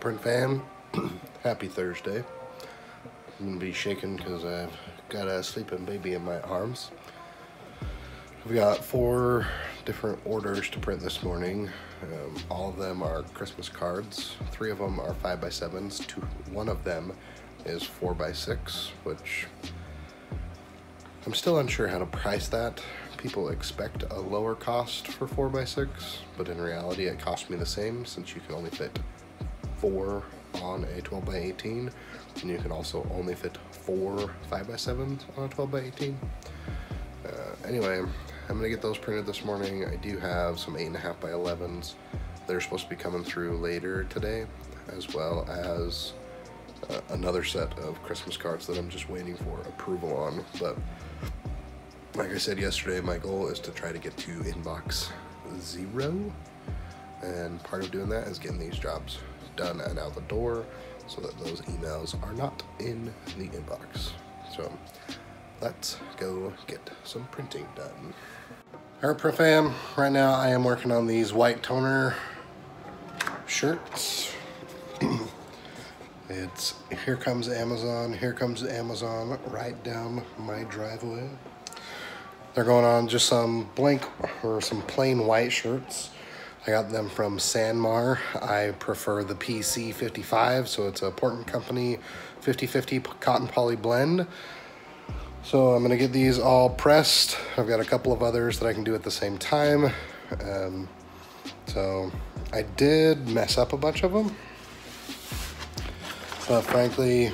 Print fam, happy Thursday. I'm gonna be shaking because I've got a sleeping baby in my arms. I've got 4 different orders to print this morning. All of them are Christmas cards. 3 of them are 5x7s. One of them is 4x6, which I'm still unsure how to price that. People expect a lower cost for 4x6, but in reality it cost me the same, since you can only fit 4 on a 12x18, and you can also only fit 4 5x7s on a 12x18. Anyway, I'm gonna get those printed this morning. I do have some 8.5x11s that are supposed to be coming through later today, as well as another set of Christmas cards that I'm just waiting for approval on. But like I said yesterday, my goal is to try to get to inbox 0, and part of doing that is getting these jobs done and out the door so that those emails are not in the inbox. So let's go get some printing done. All right, Pro Fam, right now I am working on these white toner shirts. It's "Here Comes Amazon, Here Comes Amazon, right down my driveway." They're going on just some blank or some plain white shirts. I got them from Sanmar. I prefer the PC55, so it's a Port and Company 50/50 cotton poly blend. So I'm gonna get these all pressed. I've got a couple of others that I can do at the same time. So I did mess up a bunch of them, but frankly,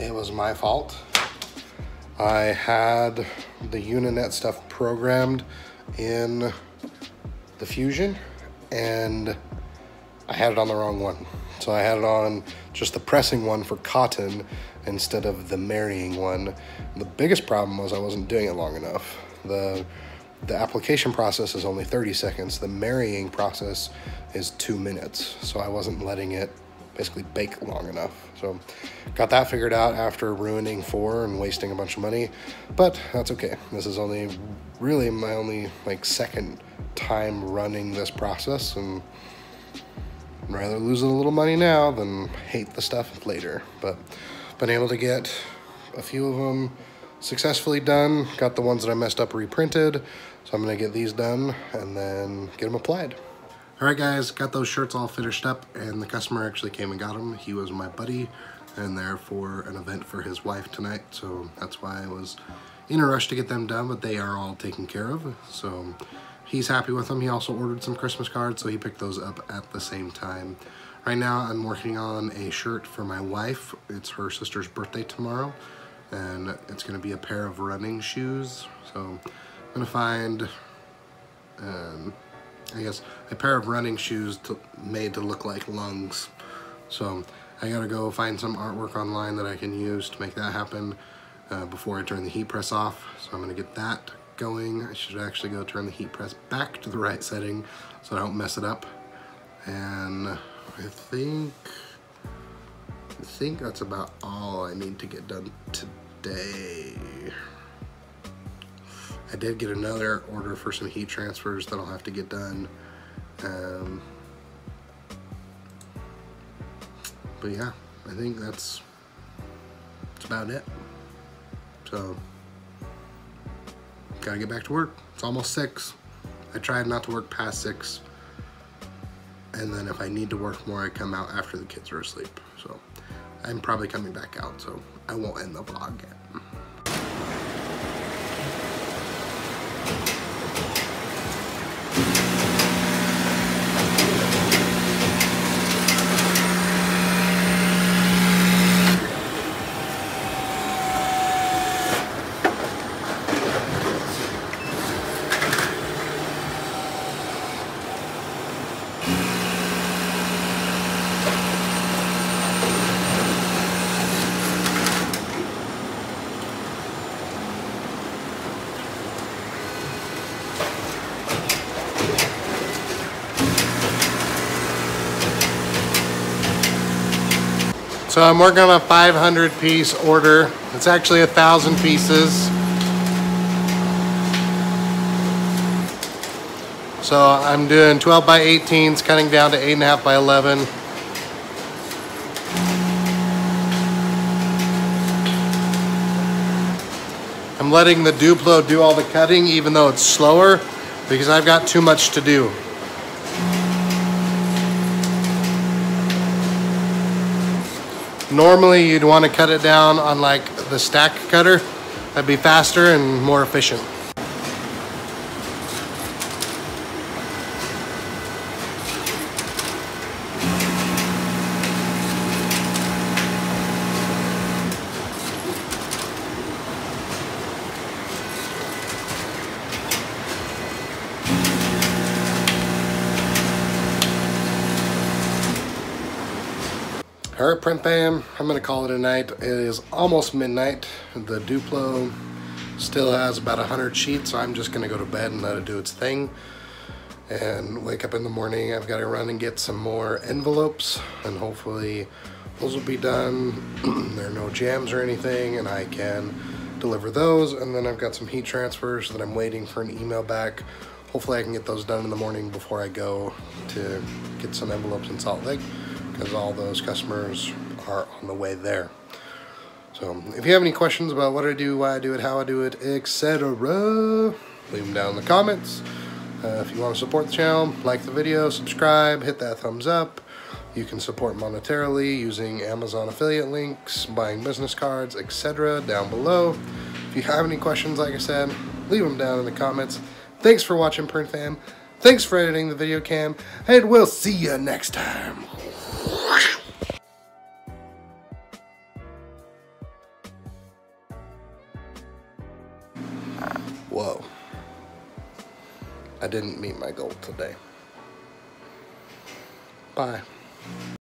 it was my fault. I had the UniNet stuff programmed in the Fusion, and I had it on the wrong one. So I had it on just the pressing one for cotton instead of the marrying one. The biggest problem was I wasn't doing it long enough. The application process is only 30 seconds. The marrying process is 2 minutes. So I wasn't letting it basically bake long enough. So got that figured out after ruining 4 and wasting a bunch of money, but that's okay. This is only really my only like 2nd time running this process, and I'd rather lose a little money now than hate the stuff later. But been able to get a few of them successfully done. Got the ones that I messed up reprinted, so I'm gonna get these done and then get them applied. Alright guys, got those shirts all finished up, and the customer actually came and got them. He was my buddy, and they're for an event for his wife tonight, so that's why I was in a rush to get them done, but they are all taken care of. So he's happy with them. He also ordered some Christmas cards, so he picked those up at the same time. Right now I'm working on a shirt for my wife. It's her sister's birthday tomorrow, and it's going to be a pair of running shoes. So I'm going to find I guess a pair of running shoes made to look like lungs. So I gotta go find some artwork online that I can use to make that happen before I turn the heat press off. So I'm gonna get that going. I should actually go turn the heat press back to the right setting so I don't mess it up. And I think that's about all I need to get done today. I did get another order for some heat transfers that I'll have to get done. But yeah, I think that's about it. So, gotta get back to work. It's almost 6. I tried not to work past 6. And then if I need to work more, I come out after the kids are asleep. So, I'm probably coming back out, so I won't end the vlog yet. So I'm working on a 500 piece order. It's actually 1,000 pieces. So I'm doing 12x18s, cutting down to 8.5x11. I'm letting the Duplo do all the cutting, even though it's slower, because I've got too much to do. Normally you'd want to cut it down on like the stack cutter. That'd be faster and more efficient. All right, print fam, I'm gonna call it a night. It is almost midnight. The Duplo still has about 100 sheets. So I'm just gonna go to bed and let it do its thing and wake up in the morning. I've gotta run and get some more envelopes, and hopefully those will be done. There are no jams or anything, and I can deliver those. And then I've got some heat transfers that I'm waiting for an email back. Hopefully I can get those done in the morning before I go to get some envelopes in Salt Lake, because all those customers are on the way there. So if you have any questions about what I do, why I do it, how I do it, etc., leave them down in the comments. If you want to support the channel, like the video, subscribe, hit that thumbs up. You can support monetarily using Amazon affiliate links, buying business cards, etc., down below. If you have any questions, like I said, leave them down in the comments. Thanks for watching, Print Fam. Thanks for editing the video cam, and we'll see you next time. Whoa, I didn't meet my goal today. Bye.